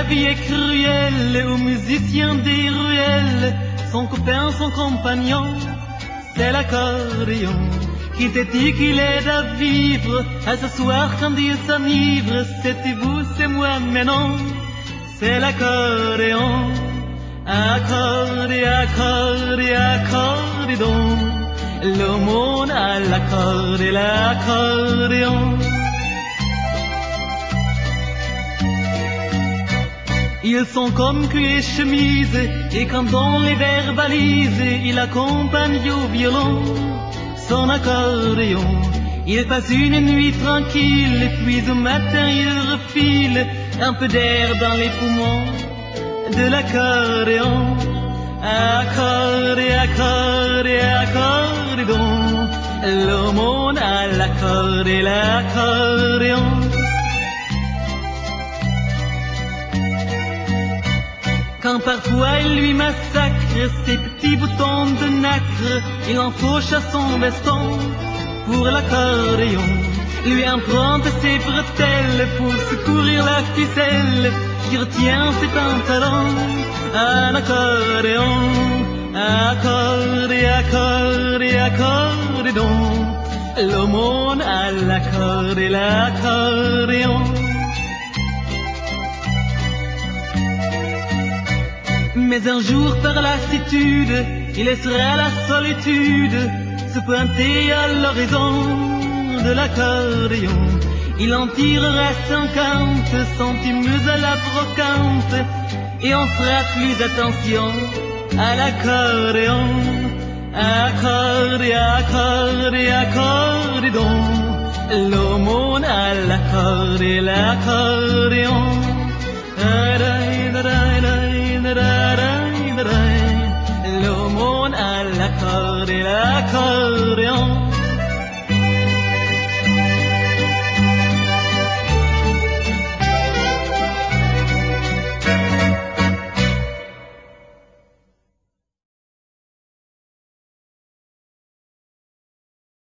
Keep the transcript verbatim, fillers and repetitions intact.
la vie est cruelle aux musiciens des ruelles. Son copain, son compagnon, c'est l'accordéon qui te dit qu'il aide à vivre, à s'asseoir quand Dieu s'enivre. C'était vous, c'est moi, mais non, c'est l'accordéon. Accordé, accordé, accordé donc. L'aumône à l'accordé, l'accordéon. Ils sont comme cul et chemise, et quand on les verbalise, il accompagne au violon son accordéon. Il passe une nuit tranquille, et puis au matin il refile un peu d'air dans les poumons de l'accordéon. Accordé, accordé, accordé donc. L'aumône à l'accordé, l'accordéon. Quand parfois il lui massacre ses petits boutons de nacre, il enfourche à son veston pour l'accordéon. Lui emprunte ses bretelles pour secourir la ficelle qui retient ses pantalons. Un accordéon, accordé, accordé, accordé donc. L'aumône à l'accordé, l'accordéon. Mais un jour par lassitude, il laissera la solitude se pointer à l'horizon de l'accordéon. Il en tirera cinquante centimes à la brocante, et on fera plus attention à l'accordéon. Accordé, accordé, accordé donc. L'aumône à l'accordé, l'accordéon. L'aumône à l'accordé, l'accordéon.